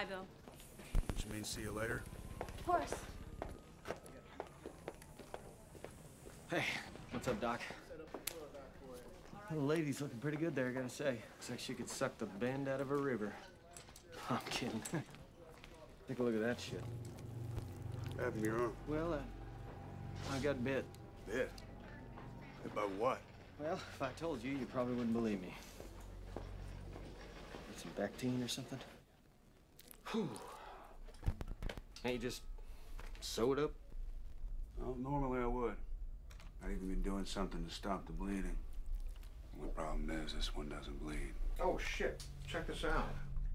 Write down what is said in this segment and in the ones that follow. Goodbye, Bill. Which means see you later? Of course. Hey, what's up, Doc? Well, the lady's looking pretty good there, I gotta say. Looks like she could suck the bend out of a river. I'm kidding. Take a look at that shit. What happened to your arm? Well, I got bit. Bit? Bit by what? Well, if I told you, you probably wouldn't believe me. Need some Bactine or something? Whew. Hey, you just sew it up? Well, normally I would. I've even been doing something to stop the bleeding. The only problem is this one doesn't bleed. Oh, shit. Check this out.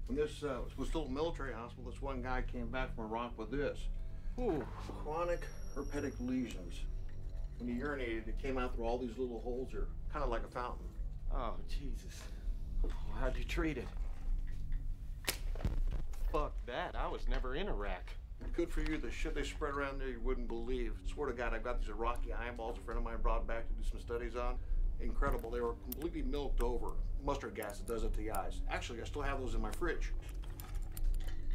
When this was little military hospital, this one guy came back from Iraq with this. Ooh. Chronic herpetic lesions. When he urinated, it came out through all these little holes here, kind of like a fountain. Oh, Jesus. Well, how'd you treat it? Fuck that. I was never in Iraq. Good for you. The shit they spread around there you wouldn't believe. Swear to God, I've got these Iraqi eyeballs a friend of mine brought back to do some studies on. Incredible. They were completely milked over. Mustard gas that does it to the eyes. Actually, I still have those in my fridge.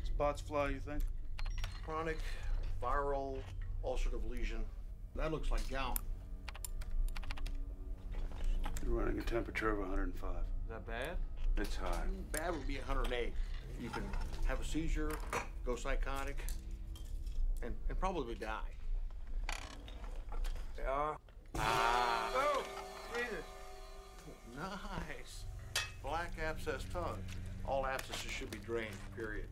Spots fly, you think? Chronic, viral, ulcerative lesion. That looks like gout. You're running a temperature of 105. Is that bad? It's high. Bad would be 108. You can have a seizure, go psychotic, and probably die. Yeah. Ah. Oh! Jesus. Nice. Black abscess tongue. All abscesses should be drained, period.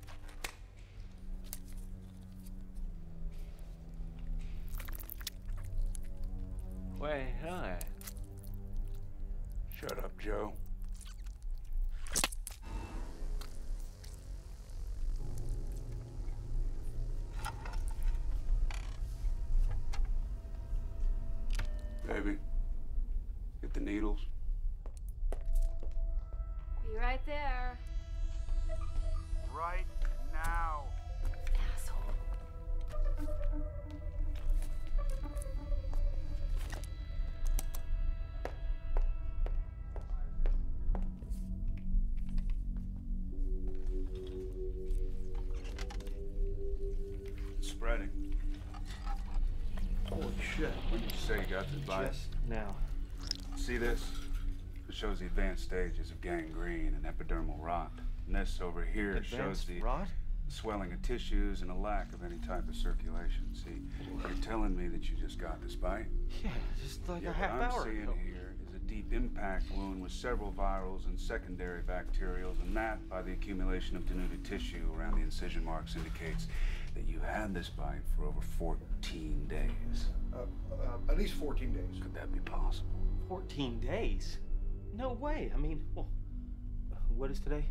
Wait, hi. Shut up, Joe. Baby, get the needles. Be right there. Right now. Asshole. Spreading. Holy shit. When did you say you got this virus? Just now. See this? It shows the advanced stages of gangrene and epidermal rot. And this over here shows the rot? Swelling of tissues and a lack of any type of circulation. See, you're telling me that you just got this bite? Yeah, just like a half hour ago. What I'm seeing here is a deep impact wound with several virals and secondary bacterials, and that, by the accumulation of denuded tissue around the incision marks, indicates that you had this bite for over 14 days. At least 14 days. Could that be possible? 14 days? No way. I mean, well, what is today?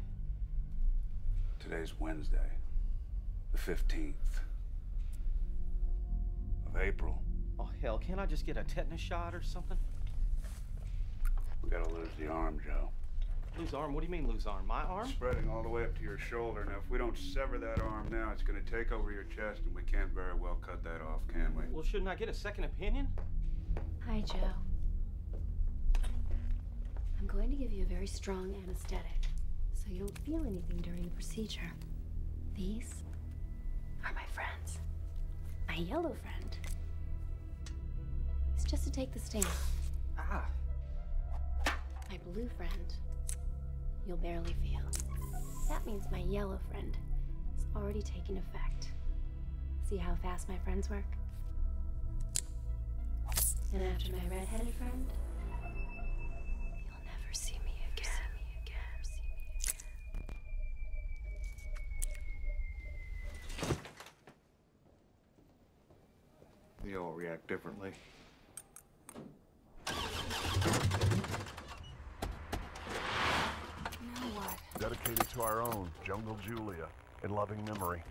Today's Wednesday, the 15th of April. Oh, hell, can't I just get a tetanus shot or something? We gotta lose the arm, Joe. Lose arm? What do you mean lose arm? My arm? Spreading all the way up to your shoulder. Now, if we don't sever that arm now, it's gonna take over your chest, and we can't very well cut that off, can we? Well, shouldn't I get a second opinion? Hi, Joe. I'm going to give you a very strong anesthetic, so you don't feel anything during the procedure. These are my friends. My yellow friend. It's just to take the sting. Ah. My blue friend. You'll barely feel. That means my yellow friend is already taking effect. See how fast my friends work? And after my red-headed friend, you'll never see me again. They all react differently. Dedicated to our own Jungle Julia in loving memory.